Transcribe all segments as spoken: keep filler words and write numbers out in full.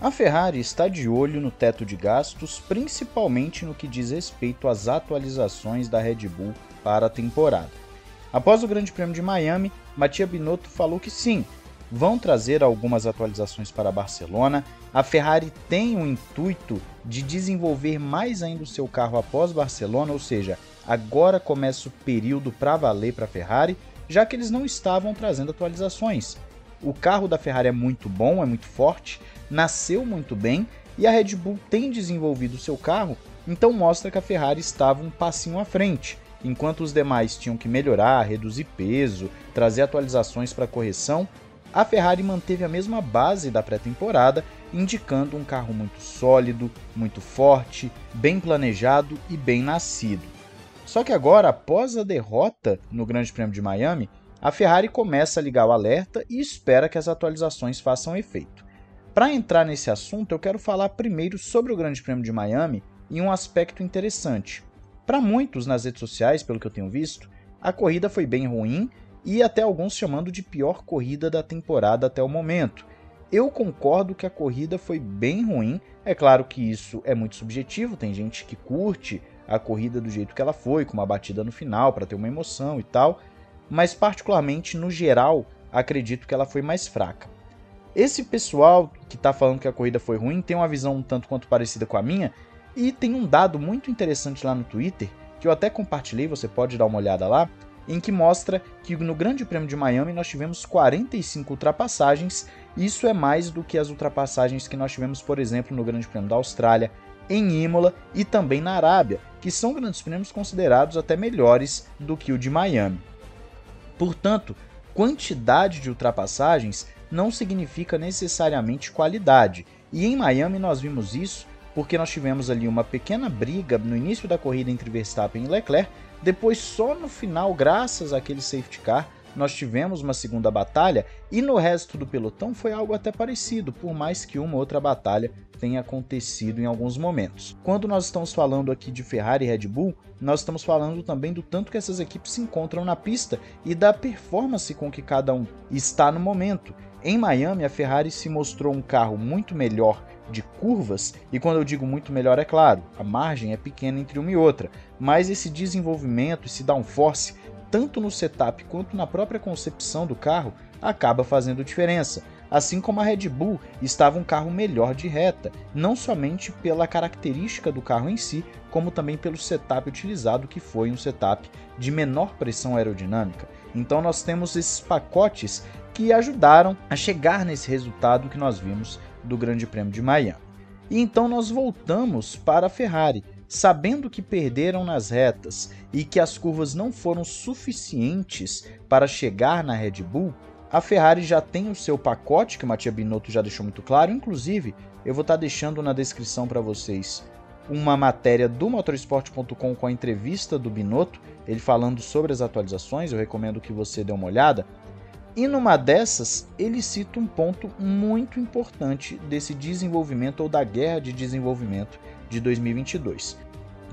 A Ferrari está de olho no teto de gastos, principalmente no que diz respeito às atualizações da Red Bull para a temporada. Após o Grande Prêmio de Miami, Mattia Binotto falou que sim, vão trazer algumas atualizações para Barcelona. A Ferrari tem o intuito de desenvolver mais ainda o seu carro após Barcelona, ou seja, agora começa o período para valer para a Ferrari, já que eles não estavam trazendo atualizações. O carro da Ferrari é muito bom, é muito forte, nasceu muito bem e a Red Bull tem desenvolvido o seu carro, então mostra que a Ferrari estava um passinho à frente, enquanto os demais tinham que melhorar, reduzir peso, trazer atualizações para correção, a Ferrari manteve a mesma base da pré-temporada, indicando um carro muito sólido, muito forte, bem planejado e bem nascido. Só que agora, após a derrota no Grande Prêmio de Miami, a Ferrari começa a ligar o alerta e espera que as atualizações façam efeito. Para entrar nesse assunto, eu quero falar primeiro sobre o Grande Prêmio de Miami e um aspecto interessante. Para muitos nas redes sociais, pelo que eu tenho visto, a corrida foi bem ruim e até alguns chamando de pior corrida da temporada até o momento. Eu concordo que a corrida foi bem ruim, é claro que isso é muito subjetivo, tem gente que curte a corrida do jeito que ela foi, com uma batida no final para ter uma emoção e tal, mas particularmente no geral acredito que ela foi mais fraca. Esse pessoal que está falando que a corrida foi ruim tem uma visão um tanto quanto parecida com a minha e tem um dado muito interessante lá no Twitter, que eu até compartilhei, você pode dar uma olhada lá, em que mostra que no Grande Prêmio de Miami nós tivemos quarenta e cinco ultrapassagens, isso é mais do que as ultrapassagens que nós tivemos, por exemplo, no Grande Prêmio da Austrália, em Imola e também na Arábia, que são grandes prêmios considerados até melhores do que o de Miami. Portanto, quantidade de ultrapassagens não significa necessariamente qualidade, e em Miami nós vimos isso porque nós tivemos ali uma pequena briga no início da corrida entre Verstappen e Leclerc, depois só no final, graças àquele safety car, nós tivemos uma segunda batalha, e no resto do pelotão foi algo até parecido, por mais que uma outra batalha tenha acontecido em alguns momentos. Quando nós estamos falando aqui de Ferrari e Red Bull, nós estamos falando também do tanto que essas equipes se encontram na pista e da performance com que cada um está no momento. Em Miami, a Ferrari se mostrou um carro muito melhor de curvas, e quando eu digo muito melhor, é claro, a margem é pequena entre uma e outra, mas esse desenvolvimento, esse downforce, tanto no setup quanto na própria concepção do carro, acaba fazendo diferença. Assim como a Red Bull estava um carro melhor de reta, não somente pela característica do carro em si, como também pelo setup utilizado, que foi um setup de menor pressão aerodinâmica. Então nós temos esses pacotes que ajudaram a chegar nesse resultado que nós vimos do Grande Prêmio de Miami. E então nós voltamos para a Ferrari, sabendo que perderam nas retas e que as curvas não foram suficientes para chegar na Red Bull, a Ferrari já tem o seu pacote, que o Mattia Binotto já deixou muito claro, inclusive eu vou estar deixando na descrição para vocês uma matéria do motorsport ponto com com a entrevista do Binotto, ele falando sobre as atualizações, eu recomendo que você dê uma olhada, e numa dessas ele cita um ponto muito importante desse desenvolvimento ou da guerra de desenvolvimento de dois mil e vinte e dois.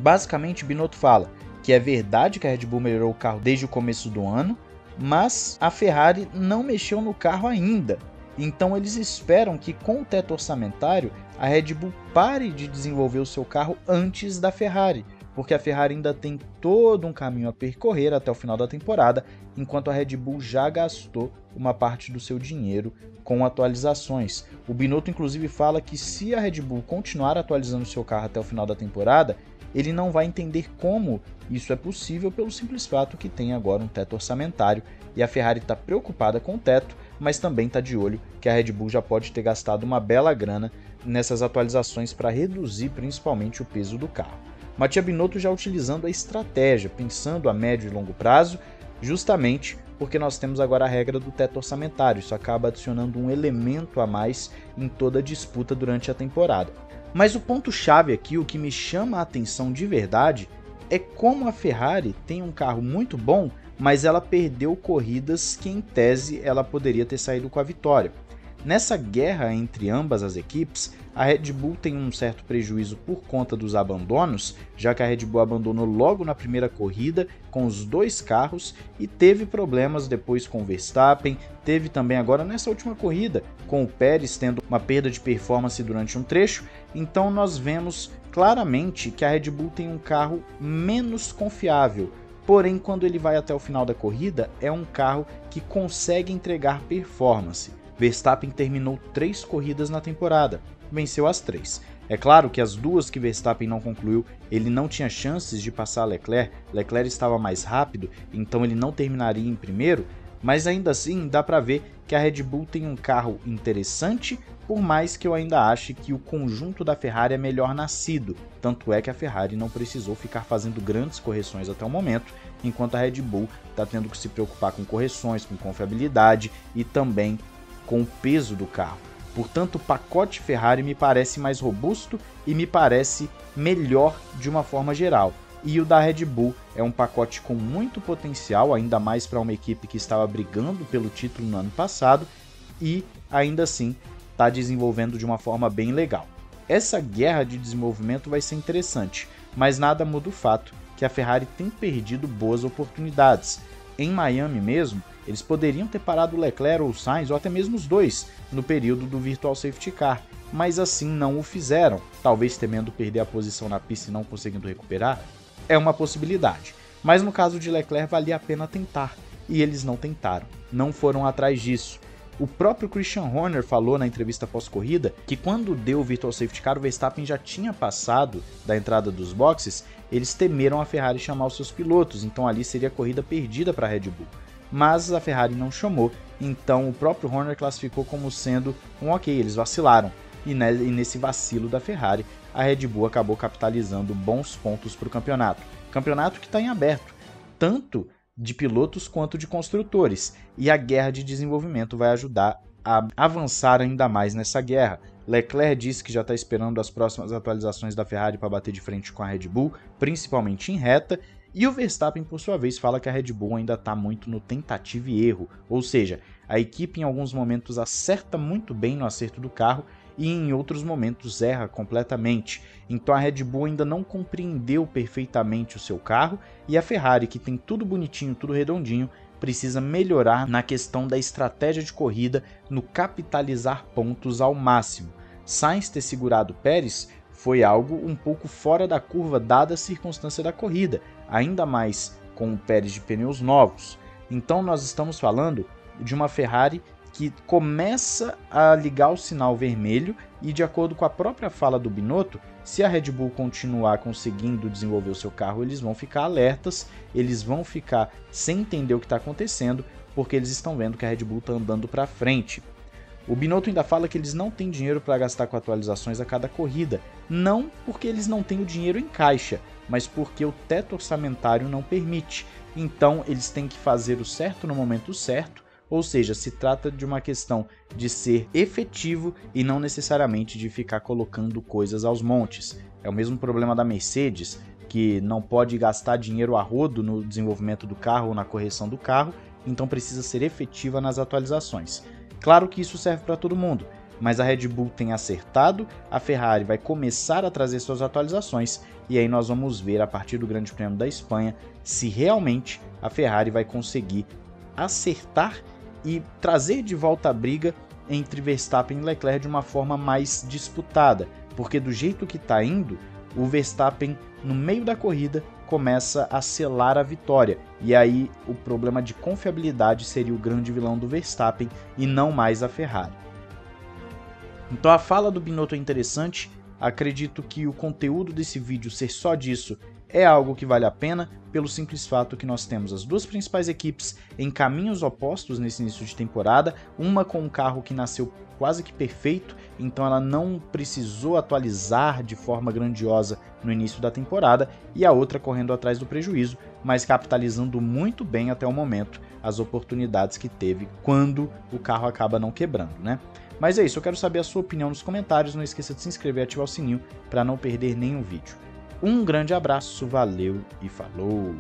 Basicamente, Binotto fala que é verdade que a Red Bull melhorou o carro desde o começo do ano, mas a Ferrari não mexeu no carro ainda, então eles esperam que com o teto orçamentário a Red Bull pare de desenvolver o seu carro antes da Ferrari, porque a Ferrari ainda tem todo um caminho a percorrer até o final da temporada, enquanto a Red Bull já gastou uma parte do seu dinheiro com atualizações. O Binotto inclusive fala que se a Red Bull continuar atualizando seu carro até o final da temporada, ele não vai entender como isso é possível pelo simples fato que tem agora um teto orçamentário, e a Ferrari está preocupada com o teto, mas também está de olho que a Red Bull já pode ter gastado uma bela grana nessas atualizações para reduzir principalmente o peso do carro. Mattia Binotto já utilizando a estratégia, pensando a médio e longo prazo, justamente porque nós temos agora a regra do teto orçamentário, isso acaba adicionando um elemento a mais em toda a disputa durante a temporada. Mas o ponto-chave aqui, o que me chama a atenção de verdade, é como a Ferrari tem um carro muito bom, mas ela perdeu corridas que em tese ela poderia ter saído com a vitória. Nessa guerra entre ambas as equipes, a Red Bull tem um certo prejuízo por conta dos abandonos, já que a Red Bull abandonou logo na primeira corrida com os dois carros e teve problemas depois com o Verstappen, teve também agora nessa última corrida com o Pérez tendo uma perda de performance durante um trecho, então nós vemos claramente que a Red Bull tem um carro menos confiável. Porém, quando ele vai até o final da corrida, é um carro que consegue entregar performance. Verstappen terminou três corridas na temporada, venceu as três. É claro que as duas que Verstappen não concluiu, ele não tinha chances de passar Leclerc, Leclerc estava mais rápido, então ele não terminaria em primeiro, mas ainda assim dá para ver que a Red Bull tem um carro interessante, por mais que eu ainda ache que o conjunto da Ferrari é melhor nascido, tanto é que a Ferrari não precisou ficar fazendo grandes correções até o momento, enquanto a Red Bull está tendo que se preocupar com correções, com confiabilidade e também com o peso do carro. Portanto, o pacote Ferrari me parece mais robusto e me parece melhor de uma forma geral. E o da Red Bull é um pacote com muito potencial, ainda mais para uma equipe que estava brigando pelo título no ano passado e, ainda assim, está desenvolvendo de uma forma bem legal. Essa guerra de desenvolvimento vai ser interessante, mas nada muda o fato que a Ferrari tem perdido boas oportunidades. Em Miami mesmo, eles poderiam ter parado o Leclerc ou o Sainz, ou até mesmo os dois, no período do Virtual Safety Car, mas assim não o fizeram, talvez temendo perder a posição na pista e não conseguindo recuperar. É uma possibilidade, mas no caso de Leclerc valia a pena tentar, e eles não tentaram, não foram atrás disso. O próprio Christian Horner falou na entrevista pós-corrida que quando deu o Virtual Safety Car, o Verstappen já tinha passado da entrada dos boxes, eles temeram a Ferrari chamar os seus pilotos, então ali seria a corrida perdida para a Red Bull. Mas a Ferrari não chamou, então o próprio Horner classificou como sendo um ok, eles vacilaram. E nesse vacilo da Ferrari, a Red Bull acabou capitalizando bons pontos para o campeonato. Campeonato que está em aberto, tanto de pilotos quanto de construtores. E a guerra de desenvolvimento vai ajudar a avançar ainda mais nessa guerra. Leclerc disse que já está esperando as próximas atualizações da Ferrari para bater de frente com a Red Bull, principalmente em reta. E o Verstappen, por sua vez, fala que a Red Bull ainda está muito no tentativa e erro. Ou seja, a equipe em alguns momentos acerta muito bem no acerto do carro, e em outros momentos erra completamente, então a Red Bull ainda não compreendeu perfeitamente o seu carro e a Ferrari, que tem tudo bonitinho, tudo redondinho, precisa melhorar na questão da estratégia de corrida, no capitalizar pontos ao máximo. Sainz ter segurado Pérez foi algo um pouco fora da curva dada a circunstância da corrida, ainda mais com o Pérez de pneus novos. Então nós estamos falando de uma Ferrari que começa a ligar o sinal vermelho e, de acordo com a própria fala do Binotto, se a Red Bull continuar conseguindo desenvolver o seu carro, eles vão ficar alertas, eles vão ficar sem entender o que está acontecendo, porque eles estão vendo que a Red Bull está andando para frente. O Binotto ainda fala que eles não têm dinheiro para gastar com atualizações a cada corrida, não porque eles não têm o dinheiro em caixa, mas porque o teto orçamentário não permite, então eles têm que fazer o certo no momento certo. Ou seja, se trata de uma questão de ser efetivo e não necessariamente de ficar colocando coisas aos montes. É o mesmo problema da Mercedes, que não pode gastar dinheiro a rodo no desenvolvimento do carro ou na correção do carro, então precisa ser efetiva nas atualizações. Claro que isso serve para todo mundo, mas a Red Bull tem acertado, a Ferrari vai começar a trazer suas atualizações e aí nós vamos ver a partir do Grande Prêmio da Espanha se realmente a Ferrari vai conseguir acertar e trazer de volta a briga entre Verstappen e Leclerc de uma forma mais disputada, porque do jeito que está indo, o Verstappen no meio da corrida começa a selar a vitória, e aí o problema de confiabilidade seria o grande vilão do Verstappen e não mais a Ferrari. Então a fala do Binotto é interessante, acredito que o conteúdo desse vídeo ser só disso é algo que vale a pena, pelo simples fato que nós temos as duas principais equipes em caminhos opostos nesse início de temporada, uma com um carro que nasceu quase que perfeito, então ela não precisou atualizar de forma grandiosa no início da temporada, e a outra correndo atrás do prejuízo, mas capitalizando muito bem até o momento as oportunidades que teve quando o carro acaba não quebrando, né? Mas é isso, eu quero saber a sua opinião nos comentários, não esqueça de se inscrever e ativar o sininho para não perder nenhum vídeo. Um grande abraço, valeu e falou!